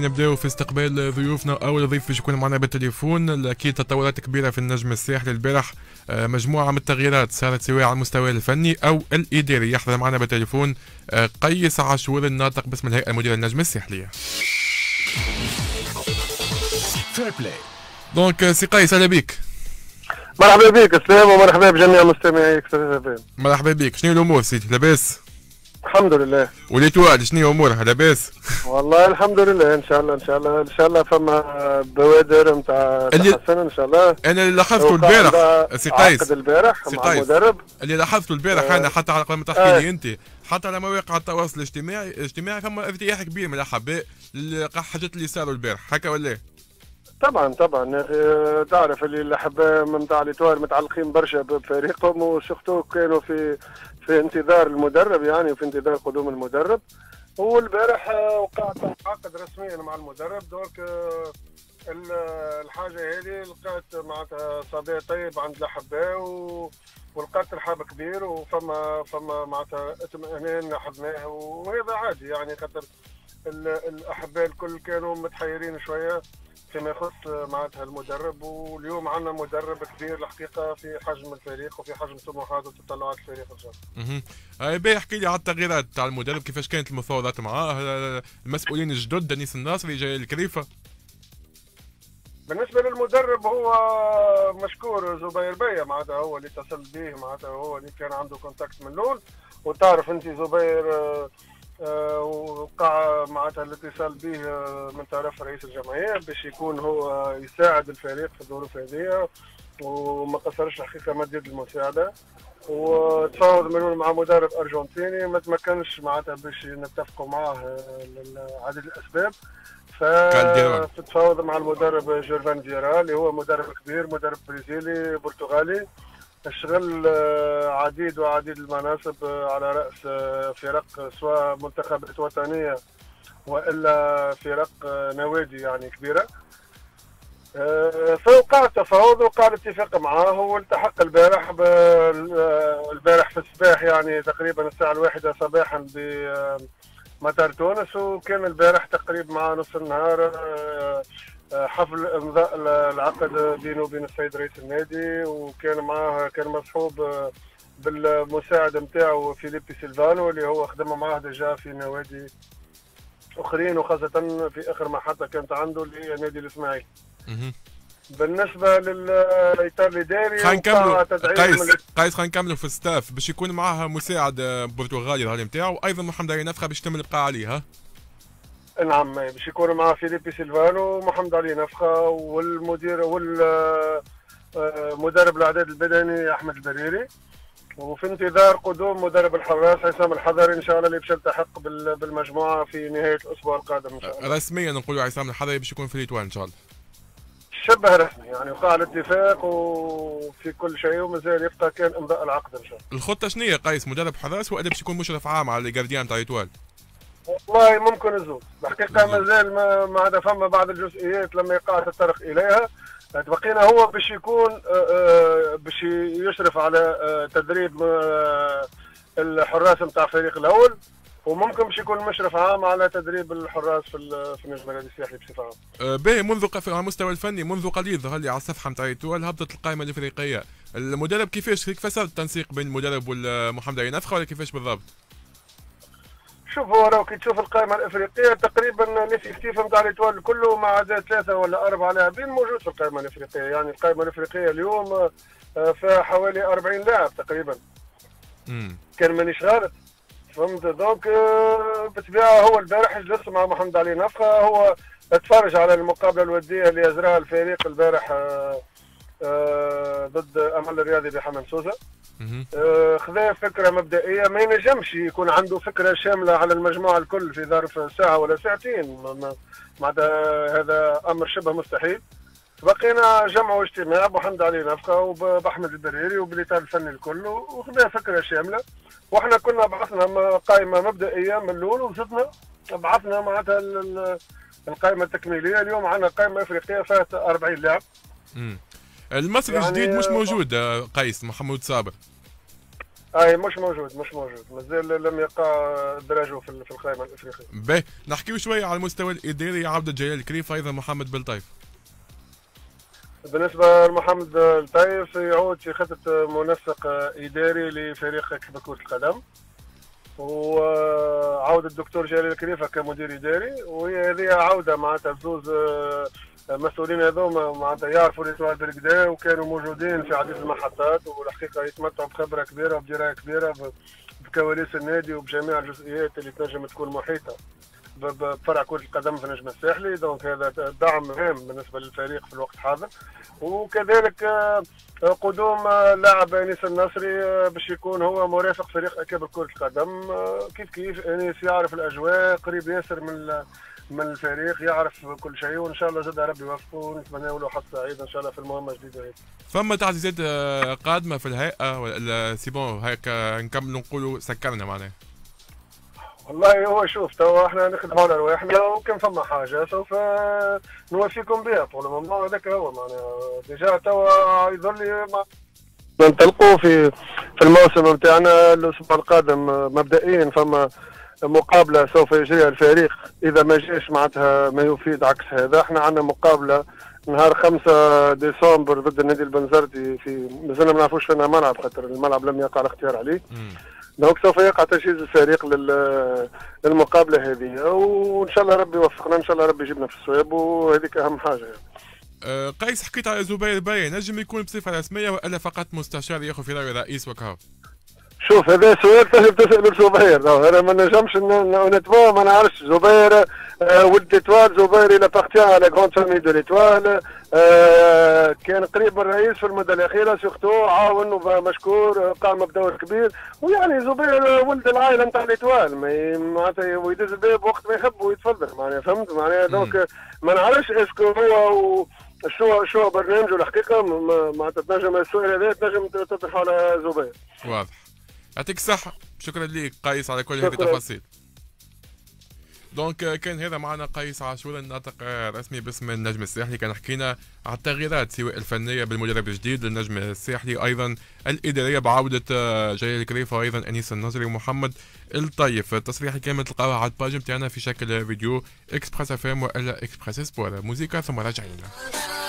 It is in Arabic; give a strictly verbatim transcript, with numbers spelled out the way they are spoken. نبداو في استقبال ضيوفنا. اول ضيف باش يكون معنا بالتليفون، اكيد تطورات كبيره في النجم الساحلي البارح، مجموعه من التغييرات صارت سواء على المستوى الفني او الاداري. يحضر معنا بالتليفون قيس عاشور الناطق باسم الهيئه المديره النجم الساحلي. دونك سي قيس اهلا بك. مرحبا بك اسلام ومرحبا بجميع مستمعيك. مرحبا بك، شنو الامور سيدي لاباس؟ الحمد لله. والإتوال شنو امورها لاباس؟ والله الحمد لله ان شاء الله ان شاء الله ان شاء الله فما بوادر نتاع تحسن ان شاء الله. انا اللي لاحظته البارح سي قيس البارح مع المدرب اللي لاحظته البارح آه. انا حتى على قبل ما تحكي لي آه. انت حتى على مواقع التواصل الاجتماعي الاجتماعي فما ارتياح كبير من الاحباء للحاجات اللي صاروا البارح، هكا ولا؟ طبعا طبعا تعرف اللي الاحباء نتاع الإتوال متعلقين برشا بفريقهم، وسورتو كانوا في في انتظار المدرب يعني وفي انتظار قدوم المدرب، والبارح وقع عقد رسميا مع المدرب. دونك الحاجه هذه لقات معناتها صدى طيب عند الاحباء ولقات رحاب كبير، وفما فما معناتها اطمئنان حبناه، وهذا عادي يعني خاطر الاحباء الكل كانوا متحيرين شويه فيما يخص معناتها المدرب. واليوم عندنا مدرب كبير الحقيقه في حجم الفريق وفي حجم طموحات وتطلعات الفريق ان شاء الله. اها باهي احكي لي على التغييرات تاع المدرب، كيفاش كانت المفاوضات معاه؟ المسؤولين الجدد أنيس النصري جلال الكريفة. بالنسبه للمدرب هو مشكور زبير بيا معناتها هو اللي اتصل به معناتها هو اللي كان عنده كونتاكت من الاول، وتعرف انت زبير وقع معناتها الاتصال به من طرف رئيس الجمعيه باش يكون هو يساعد الفريق في الظروف هذه، وما قصرش الحقيقه مد يد المساعده، وتفاوض منه مع مدرب ارجنتيني ما تمكنش معناتها باش نتفقوا معاه لعدد الاسباب. فتفاوض مع المدرب جيرفان ديرا اللي هو مدرب كبير، مدرب برازيلي برتغالي، اشتغل عديد وعديد المناصب على رأس فرق سواء منتخبات وطنية وإلا فرق نوادي يعني كبيرة. فوقع تفاوض وقع الاتفاق معاه، والتحق البارح البارح في الصباح يعني تقريبا الساعة الواحدة صباحا بمطار تونس، وكان البارح تقريبا مع نصف النهار حفل امضاء العقد بينه وبين السيد رئيس النادي، وكان معاه كان مصحوب بالمساعد نتاعو فيليبي سيلفانو اللي هو خدم معاه ديجا في نوادي اخرين، وخاصه في اخر محطه كانت عنده اللي هي نادي الاسماعيلي. بالنسبه للاطار الاداري خلينا نكملوا قيس خلينا نكملوا في الستاف باش يكون معاه مساعد برتغالي الهالي نتاعو، وايضا محمد علي نفخة باش يتم الابقاء عليها. نعم باش يكونوا مع فيليبي سيلفانو ومحمد علي نفخة والمدير والمدرب الاعداد البدني احمد البريري، وفي انتظار قدوم مدرب الحراس عصام الحضري ان شاء الله اللي باش يلتحق بالمجموعه في نهايه الاسبوع القادم ان شاء الله. رسميا نقولوا عصام الحضري باش يكون في الإتوال ان شاء الله. شبه رسمي يعني وقع الاتفاق وفي كل شيء ومازال يبقى كان امضاء العقد ان شاء الله. الخطه شنو هي قيس؟ مدرب حراس ولا باش يكون مشرف عام على الجارديان تاع الإتوال؟ والله ممكن الزوز، الحقيقة مازال ما ما عاد فما بعض الجزئيات لما يقع تطرق إليها، بقينا هو باش يكون باش يشرف على تدريب الحراس نتاع الفريق الأول، وممكن باش يكون مشرف عام على تدريب الحراس في في النجم الرياضي الساحلي بصفة عامة. باهي منذ على المستوى الفني منذ قليل ظهر لي على الصفحة نتاع الإتوال هبطت القائمة الإفريقية، المدرب كيفاش كيفاش صار التنسيق بين المدرب ومحمد علي نفخة ولا كيفاش بالضبط؟ شوف هو لو كي تشوف القائمة الإفريقية تقريبا الإفكتيف نتاع الإتوال كله ما عدا ثلاثة ولا أربعة لاعبين موجود في القائمة الإفريقية، يعني القائمة الإفريقية اليوم فيها حوالي أربعين لاعب تقريبا. امم كان مانيش غلط فهمت. دونك بالطبيعة هو البارح جلس مع محمد علي نفخة، هو اتفرج على المقابلة الودية اللي أجراها الفريق البارح ضد أمل الرياضي بحمام سوسة. آه خذا فكره مبدئيه، ما ينجمش يكون عنده فكره شامله على المجموعه الكل في ظرف ساعه ولا ساعتين، معناتها هذا امر شبه مستحيل. بقينا جمعوا اجتماع بمحمد علي نفخة وبأحمد البريري وبالإطار الفني الكل، وخذا فكره شامله، واحنا كنا بعثنا قائمه مبدئيه من الاول وزدنا بعثنا معناتها القائمه التكميليه. اليوم عندنا قائمه افريقيه فيها أربعين لاعب. المصري الجديد يعني مش موجود قيس محمود صابر. اي مش موجود مش موجود مازال لم يقع دراجه في القائمه الافريقيه. باهي نحكيو شويه على المستوى الاداري. عبد جلال الكريفة ايضا محمد بالطيف. بالنسبه لمحمد الطيف يعود في خطه منسق اداري لفريق كرة القدم، وعود الدكتور جلال الكريفة كمدير اداري، وهي هذه عوده معناتها بزوز المسؤولين هذوما معناتها يعرفوا الاسواق بالكدا وكانوا موجودين في عديد المحطات، والحقيقه يتمتعوا بخبره كبيره وبدرايه كبيره بكواليس النادي وبجميع الجزئيات اللي تنجم تكون محيطه بفرع كرة القدم في النجم الساحلي. دونك هذا دعم هام بالنسبه للفريق في الوقت الحاضر، وكذلك قدوم لاعب أنيس النصري باش يكون هو مرافق فريق اكابر كرة القدم. كيف كيف أنيس يعرف الاجواء، قريب ياسر من من الفريق، يعرف كل شيء، وان شاء الله جد ربي يوفقه ونتمناو له حظ سعيد ان شاء الله في المهمه الجديده هذه. فما تعزيزات قادمه في الهيئه ولا سي بون هكا نكملوا نقولوا سكرنا معناها؟ والله هو شوف توا احنا نخدموا على رواحنا، وكان فما حاجه سوف نوفيكم بها طول الموضوع هذاك. هو معناها ديجا توا يظل ننطلقوا في في الموسم نتاعنا الاسبوع القادم. مبدئيا فما مقابله سوف يجريها الفريق، اذا ما جاش معناتها ما يفيد عكس هذا. احنا عندنا مقابله نهار خمسة ديسمبر ضد النادي البنزرتي في مازلنا ما نعرفوش فينا ملعب، خاطر الملعب لم يقع الاختيار عليه. دونك سوف يقع تجهيز الفريق للمقابله هذه، وان شاء الله ربي يوفقنا، ان شاء الله ربي يجيبنا في الصواب، وهذيك اهم حاجه. أه قيس حكيت على زبير باي، نجم يكون بصفه رسميه والا فقط مستشار ياخذ في راي الرئيس وكهو؟ شوف هذا سؤال تجب تساله لزبير، انا ما نجمش نتبوه، ما نعرفش. زبير ولد ليتوال، زبير الى بارتيان على كروند فامي دو ليتوال، كان قريب من الرئيس في المده الاخيره، سيرتو عاونه مشكور، قام بدور كبير، ويعني زبير ولد العائله نتاع ليتوال، معناتها ويدز الباب وقت ما يحب ويتفضل معناها، فهمت معناها. دونك ما نعرفش اسكو هو شو شو برنامجه الحقيقه، معناتها تنجم السؤال هذا تنجم تطرحه على زبير. واضح. يعطيك الصحة، شكرا لك قيس على كل هذه التفاصيل. دونك كان هذا معنا قيس عاشور الناطق الرسمي باسم النجم الساحلي، كان حكينا على التغييرات سواء الفنية بالمدرب الجديد للنجم الساحلي، أيضا الإدارية بعودة جلال الكريفة وأيضا أنيس النصري ومحمد الطيف. التصريح الكامل تلقاوه على الباج بتاعنا في شكل فيديو إكسبريس أف إم وإلا إكسبريس سبور. موسيقى ثم راجعين.